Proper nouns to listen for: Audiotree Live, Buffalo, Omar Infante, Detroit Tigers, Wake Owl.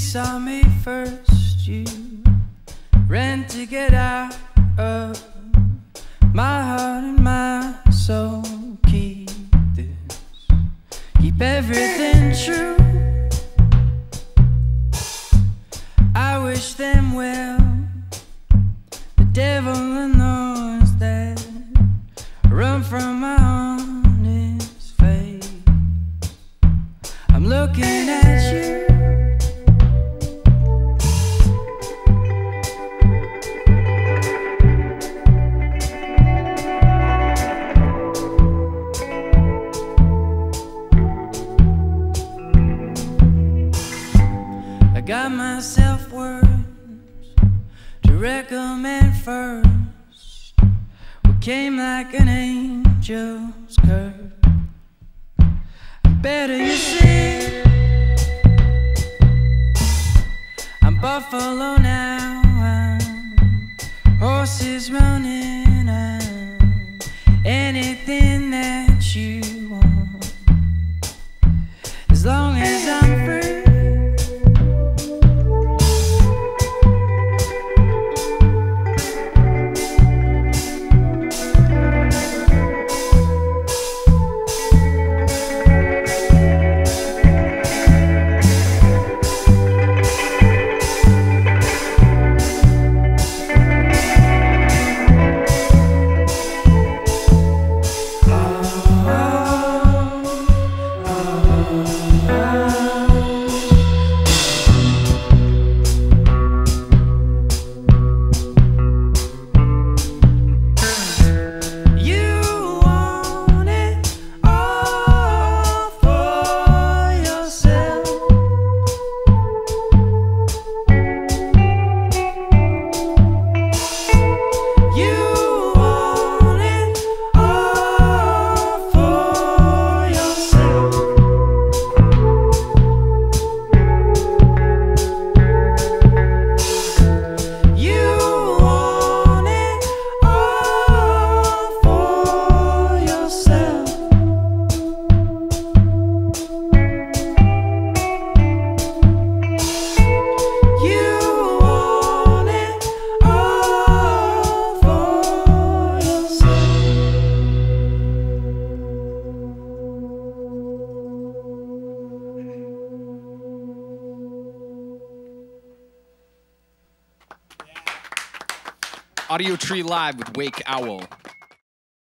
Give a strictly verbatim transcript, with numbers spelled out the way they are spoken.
You saw me first, you ran to get out of my heart and my soul. Keep this, keep everything true. I wish them well, the devil knows that I run from my honest face. I'm looking at you. Got myself words to recommend first. What came like an angel's curse. Better you see, I'm Buffalo now. I'm horses running. I'm anything that you want, as long as I'm free. Audiotree Live with Wake Owl.